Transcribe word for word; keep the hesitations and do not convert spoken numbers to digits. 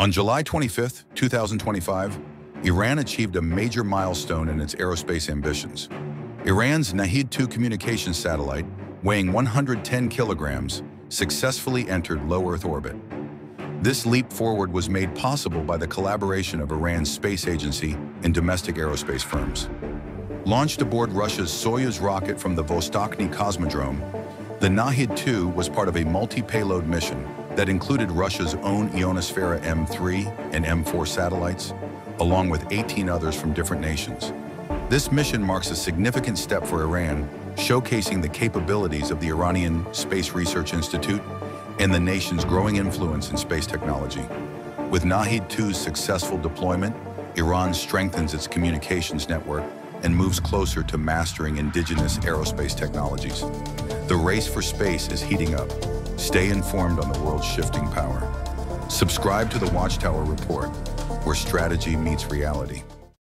On July twenty-fifth, two thousand twenty-five, Iran achieved a major milestone in its aerospace ambitions. Iran's Nahid two communications satellite, weighing one hundred ten kilograms, successfully entered low Earth orbit. This leap forward was made possible by the collaboration of Iran's space agency and domestic aerospace firms. Launched aboard Russia's Soyuz rocket from the Vostochny Cosmodrome, the Nahid two was part of a multi-payload mission that included Russia's own Ionosfera M three and M four satellites, along with eighteen others from different nations. This mission marks a significant step for Iran, showcasing the capabilities of the Iranian Space Research Institute and the nation's growing influence in space technology. With Nahid two's successful deployment, Iran strengthens its communications network and moves closer to mastering indigenous aerospace technologies. The race for space is heating up. Stay informed on the world's shifting power. Subscribe to The Watchtower Report, where strategy meets reality.